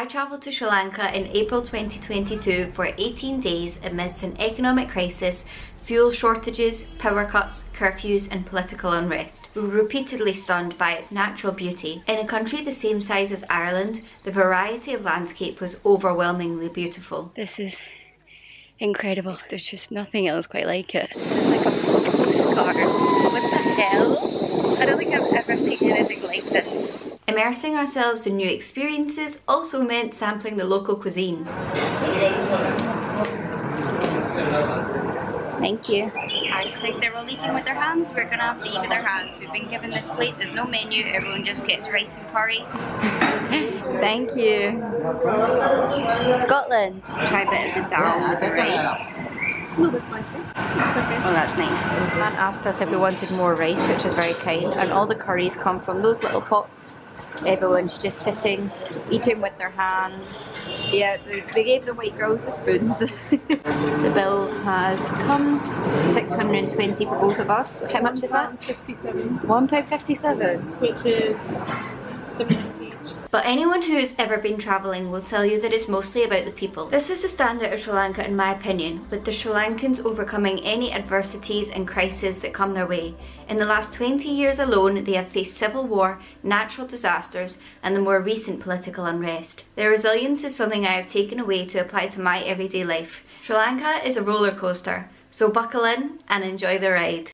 I traveled to Sri Lanka in April 2022 for 18 days amidst an economic crisis, fuel shortages, power cuts, curfews and political unrest. We were repeatedly stunned by its natural beauty. In a country the same size as Ireland, the variety of landscape was overwhelmingly beautiful. This is incredible. There's just nothing else quite like it. This is like a postcard. What the hell? I don't think I've ever seen anything like this. Immersing ourselves in new experiences also meant sampling the local cuisine. Thank you. I think they're all eating with their hands. We're gonna have to eat with our hands. We've been given this plate, there's no menu, everyone just gets rice and curry. Thank you. Scotland. Try a bit of the dal with the rice. It's a little bit spicy. Okay. Oh, that's nice. The man asked us if we wanted more rice, which is very kind, and all the curries come from those little pots. Everyone's just sitting, eating with their hands. Yeah, they gave the white girls the spoons. The bill has come, 620 for both of us. How much is that? £1.57. £1.57? Which is £7.50 each. But anyone who has ever been travelling will tell you that it's mostly about the people. This is the standout of Sri Lanka in my opinion, with the Sri Lankans overcoming any adversities and crises that come their way. In the last 20 years alone, they have faced civil war, natural disasters and the more recent political unrest. Their resilience is something I have taken away to apply to my everyday life. Sri Lanka is a roller coaster, so buckle in and enjoy the ride.